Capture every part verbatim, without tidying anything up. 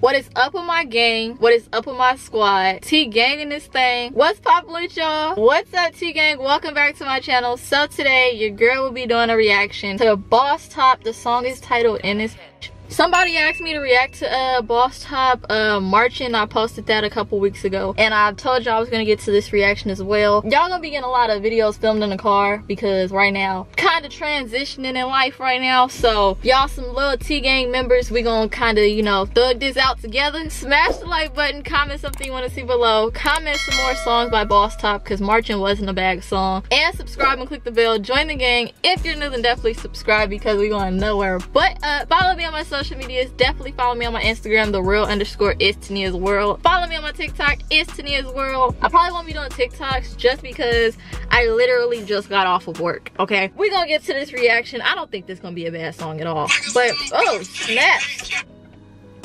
What is up with my gang? What is up with my squad? T-Gang in this thing. What's poppin' with y'all? What's up, T-Gang? Welcome back to my channel. So today, your girl will be doing a reaction to Boss Top. The song is titled In This Bitch. Somebody asked me to react to uh, Boss Top uh, Marching. I posted that a couple weeks ago. And I told y'all I was going to get to this reaction as well. Y'all going to be getting a lot of videos filmed in the car. Because right now, kind of transitioning in life right now. So, y'all some little T-Gang members. We going to kind of, you know, thug this out together. Smash the like button. Comment something you want to see below. Comment some more songs by Boss Top. Because Marching wasn't a bag song. And subscribe and click the bell. Join the gang. If you're new, then definitely subscribe. Because we're going nowhere but up. Follow me on my social social medias. Definitely follow me on my Instagram, the real underscore It's Tania's World. Follow me on my TikTok, It's Tania's World. I probably won't be doing TikToks just because I literally just got off of work. Okay, we're gonna get to this reaction. I don't think this is gonna be a bad song at all, but oh snap,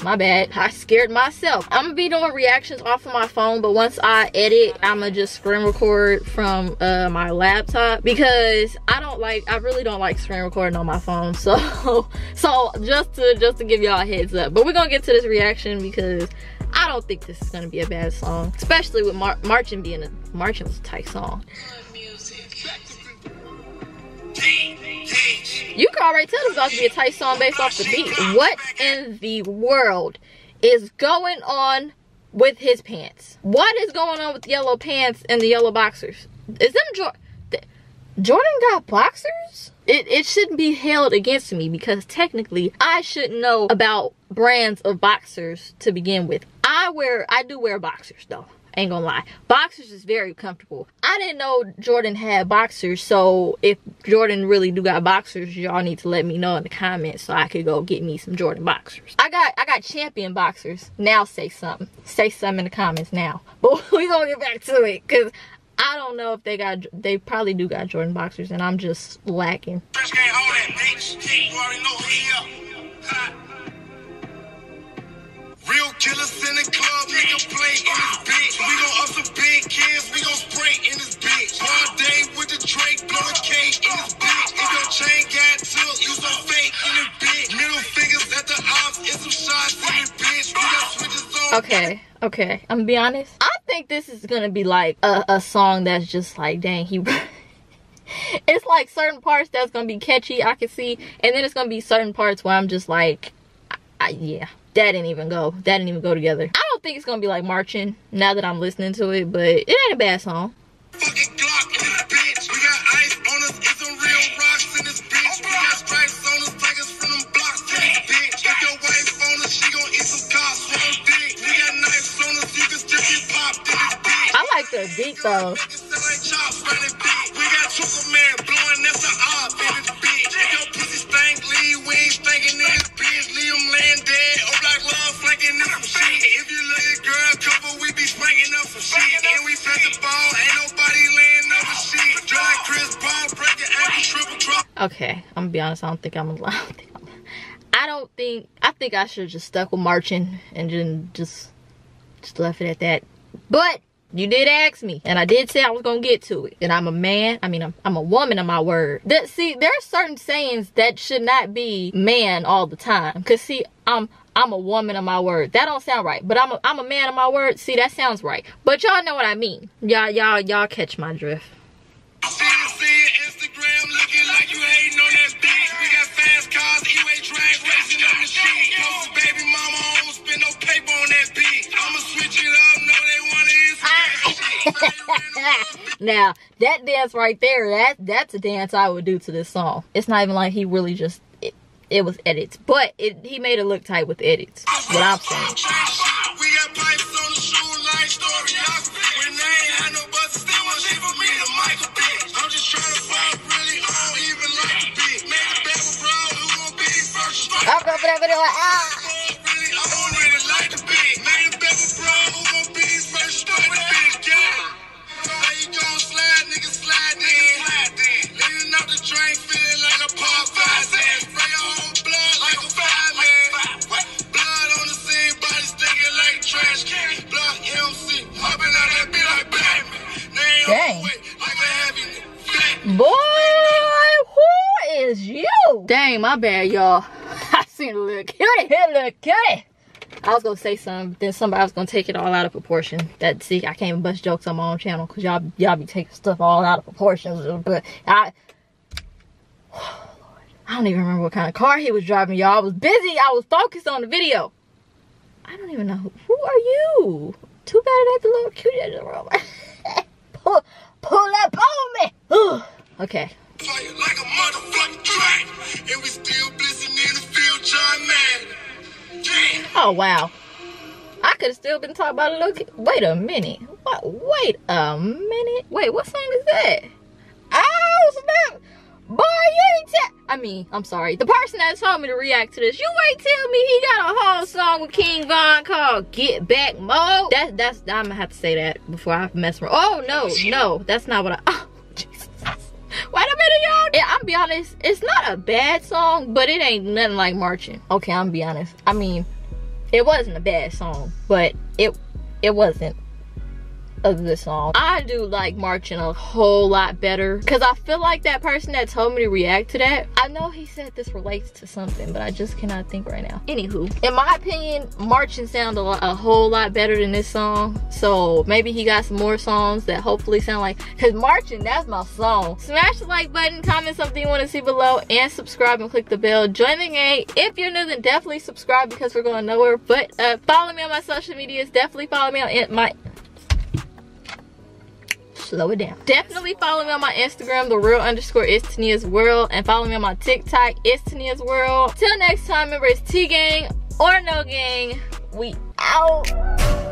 my bad, I scared myself. I'm gonna be doing reactions off of my phone, but once I edit, I'm gonna just screen record from uh, my laptop, because I don't like, I really don't like screen recording on my phone. So, so just to, just to give y'all a heads up, but we're gonna get to this reaction because I don't think this is gonna be a bad song, especially with Mar Marching being a, Marching was a tight song. You can already tell this is about to be a tight song based off the beat. What in the world is going on with his pants? What is going on with the yellow pants and the yellow boxers? Is them Jordan? Jordan got boxers? It, it shouldn't be held against me because technically I should know about brands of boxers to begin with. I wear, I do wear boxers though. Ain't gonna lie, boxers is very comfortable. I didn't know Jordan had boxers, so if Jordan really do got boxers, y'all need to let me know in the comments so I could go get me some Jordan boxers. I got I got Champion boxers. Now say something. Say something in the comments now. But we gonna get back to it because I don't know if they got, they probably do got Jordan boxers and I'm just lacking. First game, hold that bitch. You already know he up. Hot. Real killers in the club, nigga play in this bitch. We gon' up some big kids, we gon' spray in this bitch. All day with the Drake, blowin' cake in this bitch. If your chain got took, you so fake in this bitch. Middle fingers at the ops, and some shots in this bitch. We got switches on. Okay, okay, I'm gonna be honest. I think this is gonna be like a, a song that's just like, dang, he... It's like certain parts that's gonna be catchy, I can see. And then it's gonna be certain parts where I'm just like, I, I, yeah. That didn't even go. That didn't even go together. I don't think it's gonna be like Marching now that I'm listening to it, but it ain't a bad song. Fucking Glock in this bitch. We got ice on us and some real rocks in this bitch. We got stripes on us, tigers from them blocks in this bitch. If your wife on us, she gon' eat some cops on this bitch. We got knives on us, you can still get popped in this bitch. I like the beat though. We got Chuka Man blowing that's an op in this bitch. If your pussy stank, leave, we ain't stankin' in this bitch. Leave them laying dead. If you love your girl, couple, we be swinging up for shit. And we press the ball, ain't nobody laying up for shit. Joy, Chris, ball, break it, and triple drop. Okay, I'm gonna be honest, I don't think I'm allowed. I don't think, I think I should have just stuck with Marching and then just, just left it at that. But you did ask me, and I did say I was gonna get to it. And I'm a man, I mean, I'm, I'm a woman of my word. That, see, there are certain sayings that should not be man all the time. Cause see, I'm, I'm a woman of my word. That don't sound right, but I'm a, I'm a man of my word. See, that sounds right, but y'all know what I mean. Y'all, y'all, y'all catch my drift. See you, see you, Instagram looking like you hating on that bitch. We got fast cars, E-way trains racing on the street. Post baby mama, I don't spend no paper on that bitch. I'ma switch it up, no they want Instagram shit. Now that dance right there, that that's a dance I would do to this song. It's not even like he really just. It was edits, but it, he made it look tight with edits. What I'm saying. We got pipes on the shoe like story. When they ain't had no buses, they want shit for me to Michael bitch. I'm just trying to find really all even like a bitch. Man, the battle bro, who gon' be first? I'm going for that video. Really, I don't really like the bitch. Man, the battle bro, who gon' be first? Start the bitch, yeah. How you gon' slide, nigga, slide, nigga, slide, then. Leaning off the train, feeling like a pop five ass. Dang. Boy, who is you? Dang, my bad, y'all. I seen a little cutie. Here, little cutie. I was gonna say something, then somebody was gonna take it all out of proportion. That see, I can't even bust jokes on my own channel because y'all y'all be taking stuff all out of proportion. But I, oh Lord, I don't even remember what kind of car he was driving, y'all. I was busy. I was focused on the video. I don't even know who, who are you. Too bad it ain't the little cutie in the room. pull, pull up on me. Ooh. Okay. Like a motherfucking track, and we still blissing in the field, John Man. Oh wow, I could have still been talking about a little kid. Wait a minute, what? Wait a minute, wait, what song is that? Oh snap, boy, you ain't tell, I mean, I'm sorry, the person that told me to react to this, you ain't tell me he got a whole song with King Von called Get Back Mode. That, that's, I'm gonna have to say that before I mess around. Oh no, no, that's not what I, oh Jesus. Wait a minute, y'all. Yeah, I'm be honest, it's not a bad song, but it ain't nothing like Marching. Okay, I'm be honest. I mean, it wasn't a bad song, but it it wasn't a good song. I do like Marching a whole lot better because I feel like that person that told me to react to that, I know he said this relates to something, but I just cannot think right now. Anywho, in my opinion, Marching sound a, lot, a whole lot better than this song, so maybe he got some more songs that hopefully sound like, because Marching, that's my song. Smash the like button, comment something you want to see below, and subscribe and click the bell. Join the gang. If you're new, then definitely subscribe because we're going nowhere but uh follow me on my social medias. Definitely follow me on my Slow it down. Definitely follow me on my Instagram, the real underscore It's Tania's World, and follow me on my TikTok, It's Tania's World. Till next time, remember, it's T gang or no gang. We out.